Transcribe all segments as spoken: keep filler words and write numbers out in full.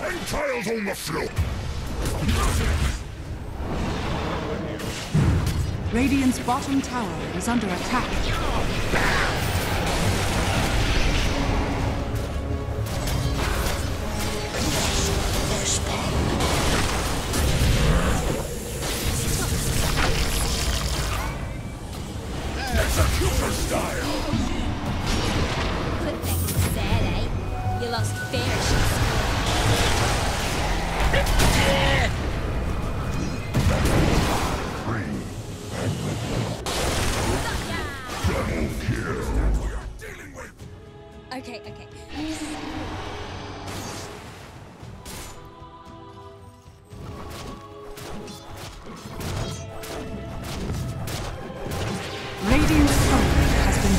Entrails on the floor! Radiant's bottom tower is under attack. Execution style! Put that to bed, eh? You lost fair shots. Free. Double kill. We are dealing with. Okay, okay. Radiant Summoner has been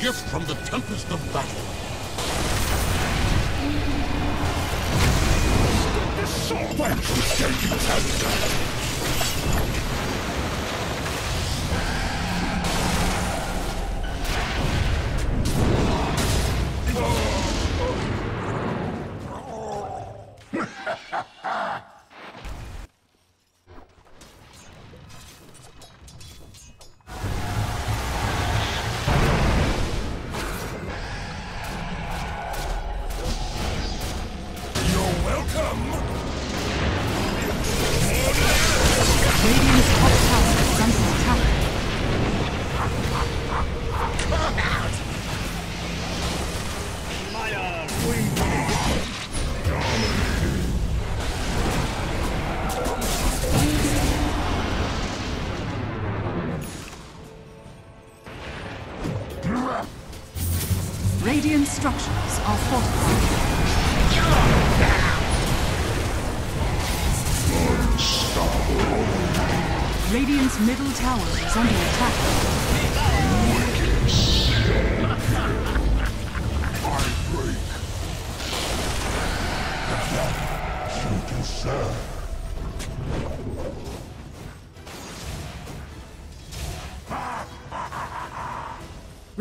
Gift from the tempest of battle. The sword will send you down. Radiant structures are fortified. Radiant's middle tower is under attack. Wicked soul. I break. That you deserve.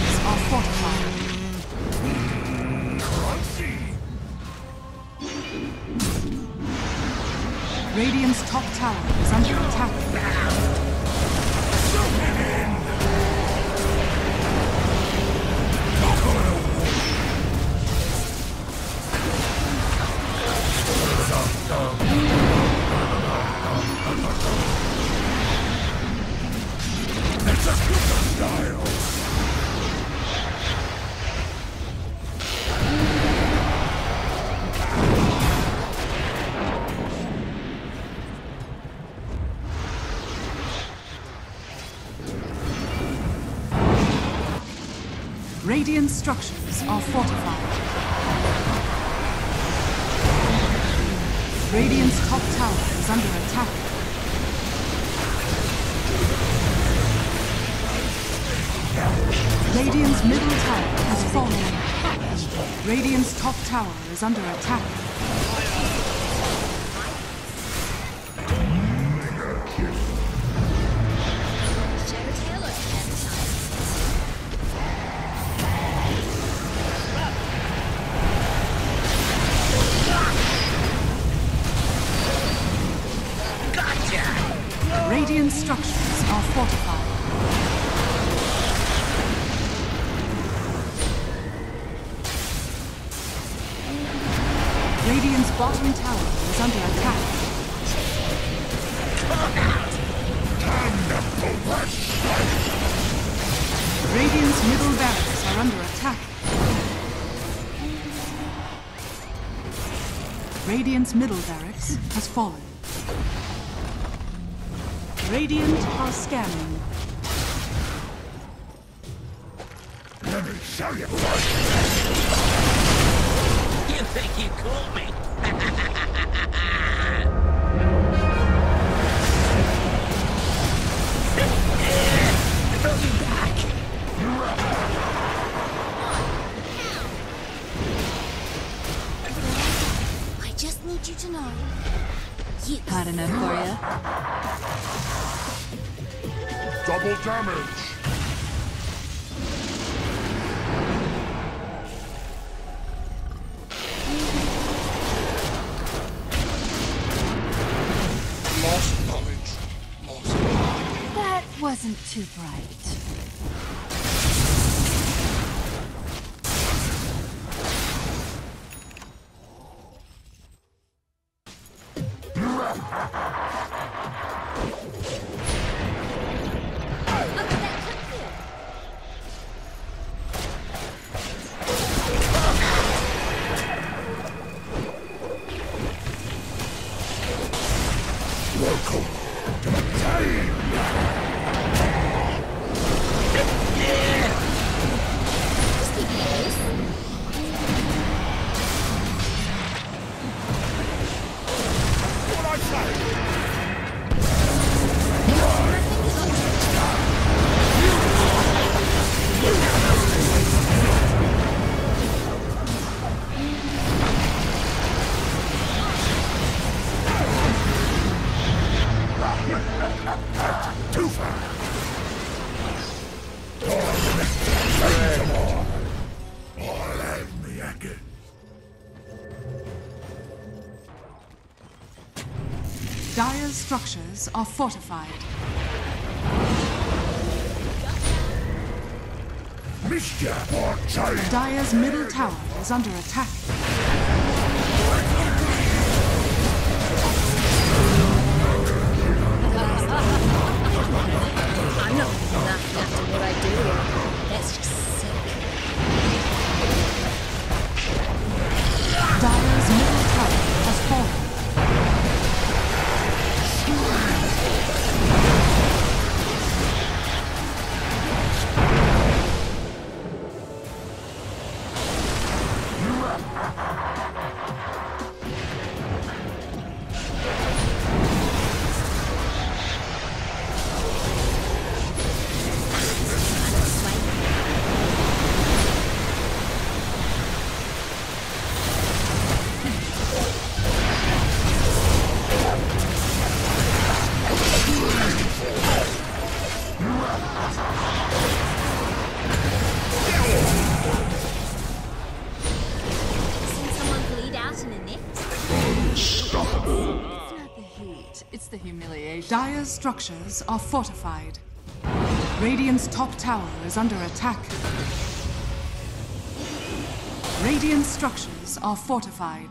towers are fortified. Radiant's top tower is under attack. That's a good style. Radiant structures are fortified. Radiant's top tower is under attack. Radiant's middle tower has fallen. Radiant's top tower is under attack. Radiant structures are fortified. Radiant's bottom tower is under attack. Radiant's middle barracks are under attack. Radiant's middle barracks has fallen. Radiant are scanning. Let me show you. You think you called me? Throw me back. I just need you to know. You. Hot enough for you. Double damage! Lost knowledge. Lost knowledge. That wasn't too bright. Dire's structures are fortified. Dire's middle tower is under attack. I'm not laughing after what I do. That's just sick. Dire's middle tower has fallen. Dire's structures are fortified. Radiant's top tower is under attack. Radiant's structures are fortified.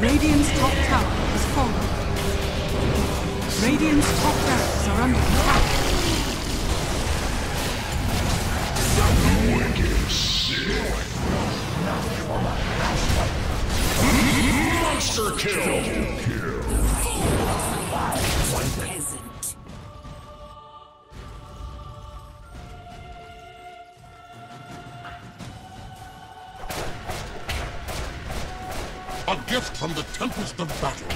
Radiant's top tower is falling. Radiant's top barracks are under attack. Wicked sick. Monster kill. Kill. A gift from the Tempest of Battle.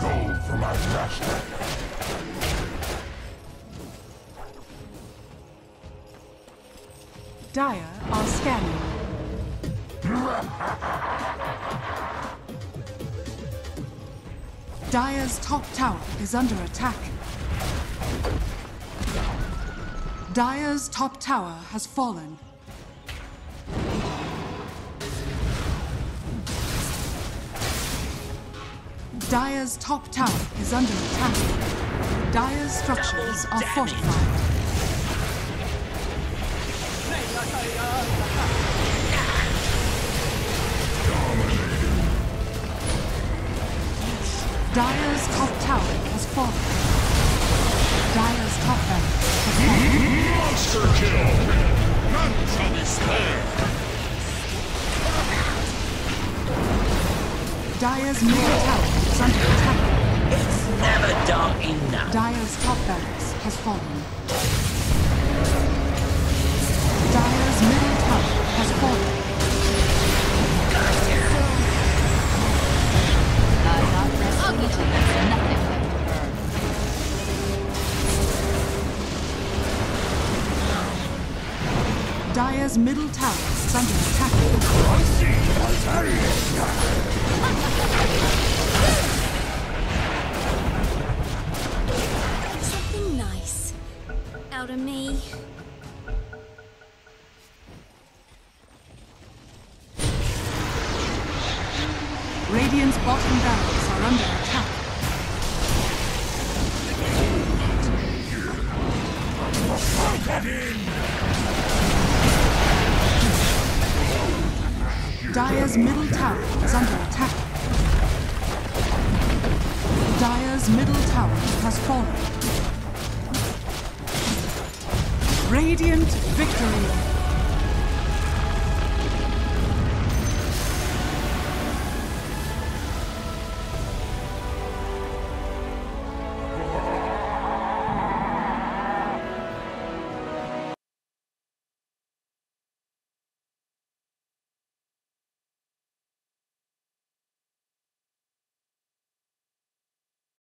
Gold for my master. Dire are scanning. Dire's top tower is under attack. Dire's top tower has fallen. Dire's top tower is under attack. Dire's structures are fortified. Dire's top tower has fallen. Dire's top tower has fallen. Monster kill! None shall be spared! Dire's middle tower is under attack. It's never done enough. Dire's top barracks has fallen. Dire's middle tower has fallen. Dire's middle tower is under attack. Something nice out of me. Radiant's bottom barracks are under attack. Get in! Dire's middle tower is under attack. Dire's middle tower has fallen. Radiant victory!